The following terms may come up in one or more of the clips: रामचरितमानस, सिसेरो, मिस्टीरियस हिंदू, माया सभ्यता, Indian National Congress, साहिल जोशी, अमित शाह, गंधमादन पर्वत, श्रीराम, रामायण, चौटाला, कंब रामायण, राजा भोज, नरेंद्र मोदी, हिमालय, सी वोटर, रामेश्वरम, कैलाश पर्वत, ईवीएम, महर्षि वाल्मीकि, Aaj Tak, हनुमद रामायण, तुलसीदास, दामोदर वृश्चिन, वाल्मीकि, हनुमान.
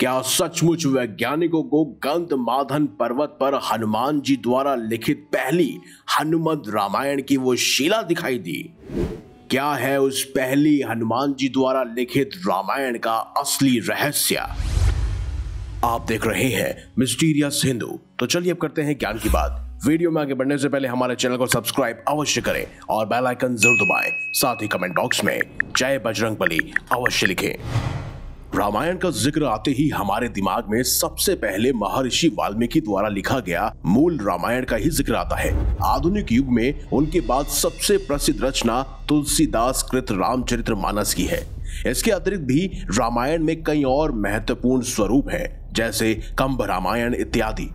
क्या सचमुच वैज्ञानिकों को गंधमादन पर्वत पर हनुमान जी द्वारा लिखित पहली हनुमद रामायण की वो शिला दिखाई दी? क्या है उस पहली हनुमान जी द्वारा लिखित रामायण का असली रहस्य? आप देख रहे हैं मिस्टीरियस हिंदू। तो चलिए अब करते हैं ज्ञान की बात। वीडियो में आगे बढ़ने से पहले हमारे चैनल को सब्सक्राइब अवश्य करें और बेल आइकन जरूर दबाएं। साथ ही कमेंट बॉक्स में जय बजरंगबली अवश्य लिखें। रामायण का जिक्र आते ही हमारे दिमाग में सबसे पहले महर्षि वाल्मीकि द्वारा लिखा गया मूल रामायण का ही जिक्र आता है। आधुनिक युग में उनके बाद सबसे प्रसिद्ध रचना तुलसीदास कृत रामचरितमानस की है। इसके अतिरिक्त भी रामायण में कई और महत्वपूर्ण स्वरूप हैं, जैसे कंब रामायण इत्यादि।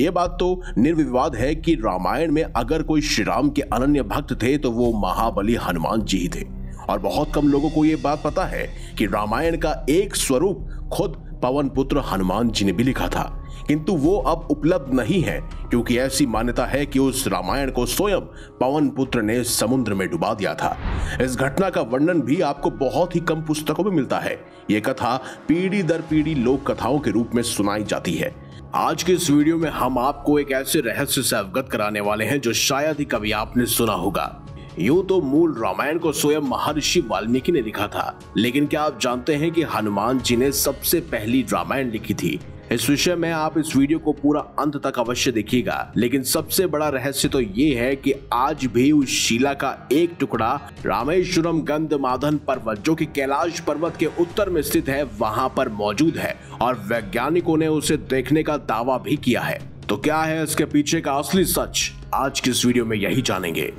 ये बात तो निर्विवाद है कि रामायण में अगर कोई श्रीराम के अनन्य भक्त थे तो वो महाबली हनुमान जी ही थे, और बहुत कम लोगों को ये बात पता है कि रामायण का एक स्वरूप खुद पवन पुत्र हनुमान जी ने भी लिखा था, किंतु वो अब उपलब्ध नहीं है, क्योंकि ऐसी मान्यता है कि उस रामायण को स्वयं पवन पुत्र ने समुद्र में डुबा दिया था। इस घटना का वर्णन भी आपको बहुत ही कम पुस्तकों में मिलता है। ये कथा पीढ़ी दर पीढ़ी लोक कथाओं के रूप में सुनाई जाती है। आज के इस वीडियो में हम आपको एक ऐसे रहस्य से अवगत कराने वाले हैं जो शायद ही कभी आपने सुना होगा। यूं तो मूल रामायण को स्वयं महर्षि वाल्मीकि ने लिखा था, लेकिन क्या आप जानते हैं कि हनुमान जी ने सबसे पहली रामायण लिखी थी? इस विषय में आप इस वीडियो को पूरा अंत तक अवश्य देखिएगा। लेकिन सबसे बड़ा रहस्य तो ये है कि आज भी उस शिला का एक टुकड़ा रामेश्वरम गंधमादन पर्वत, जो कि कैलाश पर्वत के उत्तर में स्थित है, वहां पर मौजूद है और वैज्ञानिकों ने उसे देखने का दावा भी किया है। तो क्या है इसके पीछे का असली सच? आज की इस वीडियो में यही जानेंगे।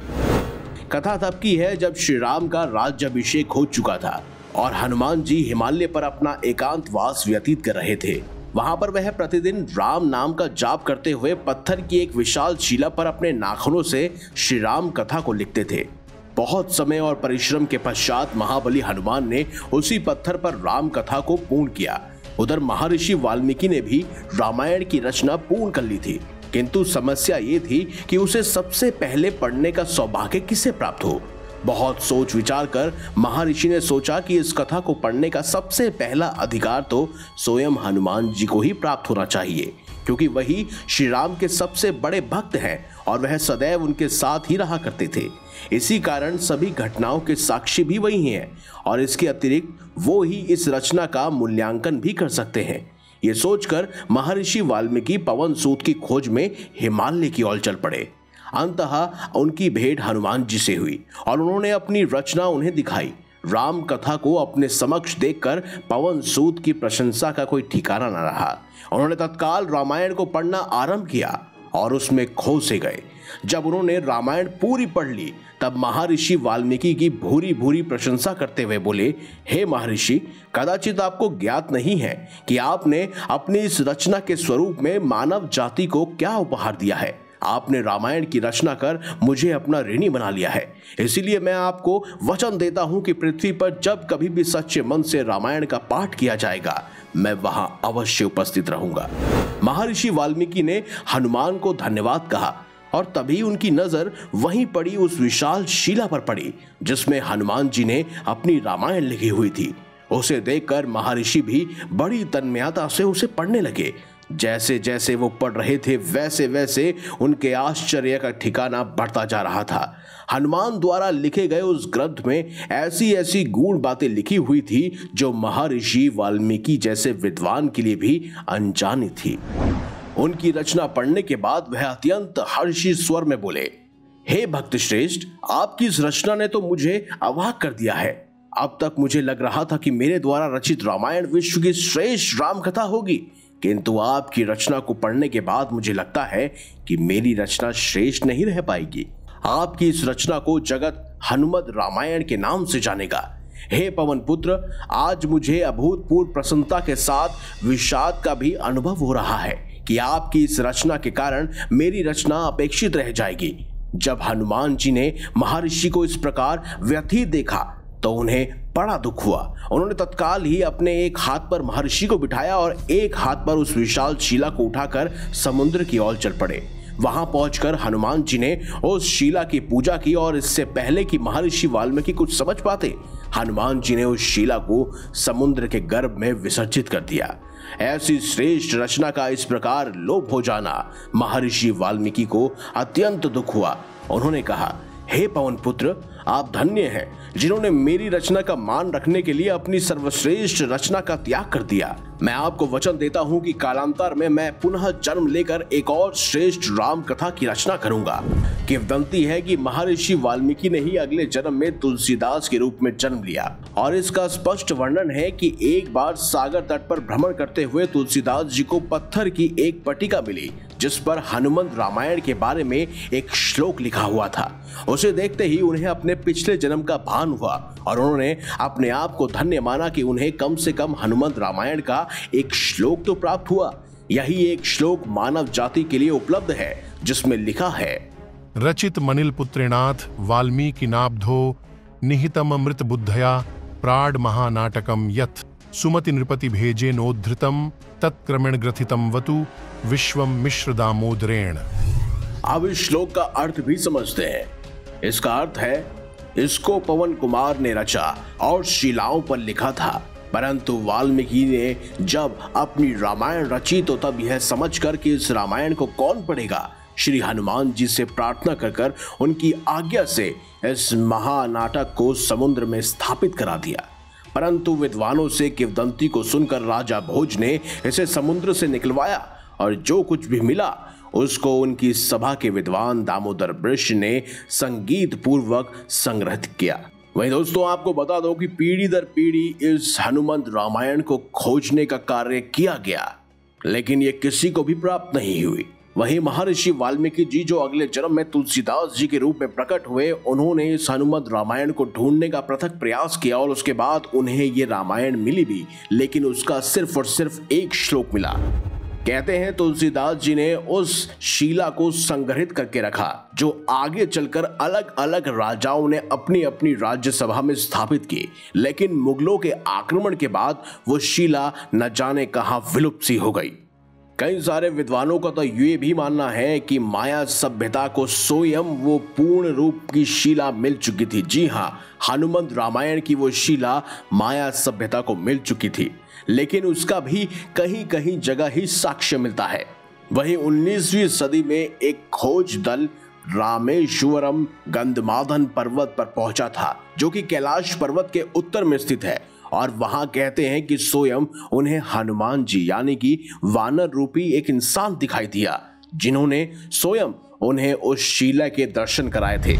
कथा तब की है जब श्री राम का राज्याभिषेक हो चुका था और हनुमान जी हिमालय पर अपना एकांतवास व्यतीत कर रहे थे। वहां पर वह प्रतिदिन राम नाम का जाप करते हुए पत्थर की एक विशाल शिला पर अपने नाखूनों से श्री राम कथा को लिखते थे। बहुत समय और परिश्रम के पश्चात महाबली हनुमान ने उसी पत्थर पर राम कथा को पूर्ण किया। उधर महर्षि वाल्मीकि ने भी रामायण की रचना पूर्ण कर ली थी, किंतु समस्या ये थी कि उसे सबसे पहले पढ़ने का सौभाग्य किसे प्राप्त हो। बहुत सोच विचार कर महर्षि ने सोचा कि इस कथा को पढ़ने का सबसे पहला अधिकार तो स्वयं हनुमान जी को ही प्राप्त होना चाहिए, क्योंकि वही श्री राम के सबसे बड़े भक्त हैं और वह सदैव उनके साथ ही रहा करते थे। इसी कारण सभी घटनाओं के साक्षी भी वही हैं और इसके अतिरिक्त वो ही इस रचना का मूल्यांकन भी कर सकते हैं। ये सोचकर महर्षि वाल्मीकि पवन सूत की खोज में हिमालय की ओर चल पड़े। अंततः उनकी भेंट हनुमान जी से हुई और उन्होंने अपनी रचना उन्हें दिखाई। राम कथा को अपने समक्ष देखकर पवन सूत की प्रशंसा का कोई ठिकाना न रहा। उन्होंने तत्काल रामायण को पढ़ना आरंभ किया और उसमें खो से गए। जब उन्होंने रामायण पूरी पढ़ ली तब महर्षि वाल्मीकि की भूरी भूरी प्रशंसा करते हुए बोले, हे महर्षि, कदाचित आपको ज्ञात नहीं है कि आपने अपनी इस रचना के स्वरूप में मानव जाति को क्या उपहार दिया है। आपने रामायण की रचना कर मुझे अपना ऋणी बना लिया है। इसीलिए मैं आपको वचन देता हूं कि पृथ्वी पर जब कभी भी सच्चे मन से रामायण का पाठ किया जाएगा, मैं वहां अवश्य उपस्थित रहूंगा। महर्षि वाल्मीकि ने हनुमान को धन्यवाद कहा और तभी उनकी नजर वहीं पड़ी उस विशाल शिला पर पड़ी जिसमें हनुमान जी ने अपनी रामायण लिखी हुई थी। उसे देखकर महर्षि भी बड़ी तन्मयता से उसे पढ़ने लगे। जैसे जैसे वो पढ़ रहे थे वैसे वैसे उनके आश्चर्य का ठिकाना बढ़ता जा रहा था। हनुमान द्वारा लिखे गए उस ग्रंथ में ऐसी ऐसी गूढ़ बातें लिखी हुई थी जो महर्षि वाल्मीकि जैसे विद्वान के लिए भी अनजानी थी। उनकी रचना पढ़ने के बाद वह अत्यंत हर्षित स्वर में बोले, हे भक्त श्रेष्ठ, आपकी इस रचना ने तो मुझे अवाक कर दिया है। अब तक मुझे लग रहा था कि मेरे द्वारा रचित रामायण विश्व की श्रेष्ठ रामकथा होगी, किंतु आपकी रचना को पढ़ने के बाद मुझे लगता है कि मेरी रचना श्रेष्ठ नहीं रह पाएगी। आपकी इस रचना को जगत हनुमद रामायण के नाम से जानेगा। हे पवन पुत्र, आज मुझे अभूतपूर्व प्रसन्नता के साथ विषाद का भी अनुभव हो रहा है कि आपकी इस रचना के कारण मेरी रचना अपेक्षित रह जाएगी। जब हनुमान जी ने महर्षि को इस प्रकार व्यथित देखा तो उन्हें बड़ा दुख हुआ। उन्होंने तत्काल ही अपने एक हाथ पर महर्षि को बिठाया और एक हाथ पर उस विशाल शिला को उठाकर समुद्र की ओर चल पड़े। वहां पहुंचकर हनुमान जी ने उस शिला की पूजा की और इससे पहले कि महर्षि वाल्मीकि कुछ समझ पाते, हनुमान जी ने उस शिला को समुद्र के गर्भ में विसर्जित कर दिया। ऐसी श्रेष्ठ रचना का इस प्रकार लोप हो जाना महर्षि वाल्मीकि को अत्यंत दुख हुआ। उन्होंने कहा, हे पवन पुत्र, आप धन्य हैं जिन्होंने मेरी रचना का मान रखने के लिए अपनी सर्वश्रेष्ठ रचना का त्याग कर दिया। मैं आपको वचन देता हूं कि कालांतर में मैं पुनः जन्म लेकर एक और श्रेष्ठ राम कथा की रचना करूंगा। किंवदंती है कि महर्षि वाल्मीकि ने ही अगले जन्म में तुलसीदास के रूप में जन्म लिया और इसका स्पष्ट वर्णन है कि एक बार सागर तट पर भ्रमण करते हुए तुलसीदास जी को पत्थर की एक पट्टिका मिली जिस पर हनुमद रामायण के बारे में एक श्लोक लिखा हुआ था। उसे देखते ही उन्हें अपने पिछले जन्म का भान हुआ और उन्होंने अपने आप को धन्य माना कि उन्हें कम से कम हनुमद रामायण का एक श्लोक तो प्राप्त हुआ। यही एक श्लोक मानव जाति के लिए उपलब्ध है जिसमें लिखा है, रचित मनिल पुत्रेनाथ वाल्मीकि नाब्धो निहितम अमृत बुद्धया प्राड महानाटकम यथ सुमति नृपति भेजे नोद्धृतम तत्क्रमेण ग्रथितम वतु विश्वम मिश्र दामोदरेण। अब इस श्लोक का अर्थ भी समझते हैं। इसका अर्थ है, इसको पवन कुमार ने रचा और शिलाओं पर लिखा था, परंतु वाल्मीकि ने जब अपनी रामायण रची तो तब यह समझकर कि इस रामायण को कौन पढ़ेगा, श्री हनुमान जी से प्रार्थना कर उनकी आज्ञा से इस महानाटक को समुद्र में स्थापित करा दिया। परंतु विद्वानों से किंवदंती को सुनकर राजा भोज ने इसे समुद्र से निकलवाया और जो कुछ भी मिला उसको उनकी सभा के विद्वान दामोदर वृश्चिन ने संगीत पूर्वक संग्रहित किया। वहीं दोस्तों, आपको बता दो कि पीढ़ी दर पीढ़ी इस हनुमंत रामायण को खोजने का कार्य किया गया, लेकिन ये किसी को भी प्राप्त नहीं हुई। वहीं महर्षि वाल्मीकि जी जो अगले जन्म में तुलसीदास जी के रूप में प्रकट हुए, उन्होंने इस हनुमद रामायण को ढूंढने का प्रथक प्रयास किया और उसके बाद उन्हें ये रामायण मिली भी, लेकिन उसका सिर्फ और सिर्फ एक श्लोक मिला। कहते हैं तुलसीदास जी ने उस शिला को संग्रहित करके रखा जो आगे चलकर अलग अलग राजाओं ने अपनी अपनी राज्यसभा में स्थापित की, लेकिन मुगलों के आक्रमण के बाद वो शिला न जाने कहां विलुप्त सी हो गई। कई सारे विद्वानों का तो ये भी मानना है कि माया सभ्यता को स्वयं वो पूर्ण रूप की शिला मिल चुकी थी। जी हाँ, हनुमंत रामायण की वो शिला माया सभ्यता को मिल चुकी थी, लेकिन उसका भी कहीं कहीं जगह ही साक्ष्य मिलता है। वहीं 19वीं सदी में एक खोज दल रामेश्वरम गंधमादन पर्वत पर पहुंचा था जो कि कैलाश पर्वत के उत्तर में स्थित है, और वहां कहते हैं कि स्वयं उन्हें हनुमान जी यानी कि वानर रूपी एक इंसान दिखाई दिया जिन्होंने स्वयं उन्हें उस शिला के दर्शन कराए थे।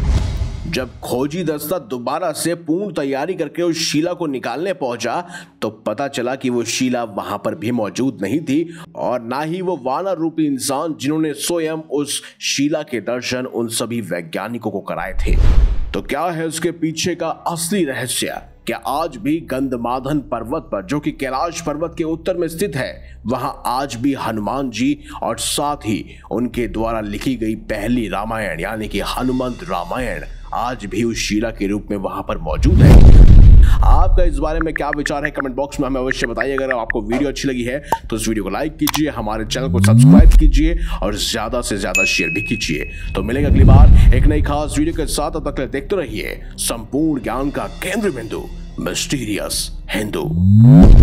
जब खोजी दस्ता दोबारा से पूर्ण तैयारी करके उस शिला को निकालने पहुंचा तो पता चला कि वो शिला वहां पर भी मौजूद नहीं थी और ना ही वो वानर रूपी इंसान जिन्होंने स्वयं उस शिला के दर्शन उन सभी वैज्ञानिकों को कराए थे। तो क्या है उसके पीछे का असली रहस्य? क्या आज भी गंधमादन पर्वत पर जो कि कैलाश पर्वत के उत्तर में स्थित है, वहां आज भी हनुमान जी और साथ ही उनके द्वारा लिखी गई पहली रामायण यानी कि हनुमंत रामायण आज भी उस शिला के रूप में वहां पर मौजूद है? आपका इस बारे में क्या विचार है? कमेंट बॉक्स में हमें अवश्य बताइए। अगर आपको वीडियो अच्छी लगी है तो इस वीडियो को लाइक कीजिए, हमारे चैनल को सब्सक्राइब कीजिए और ज्यादा से ज्यादा शेयर भी कीजिए। तो मिलेंगे अगली बार एक नई खास वीडियो के साथ। अब तक देखते रहिए संपूर्ण ज्ञान का केंद्र बिंदु मिस्टीरियस हिंदू।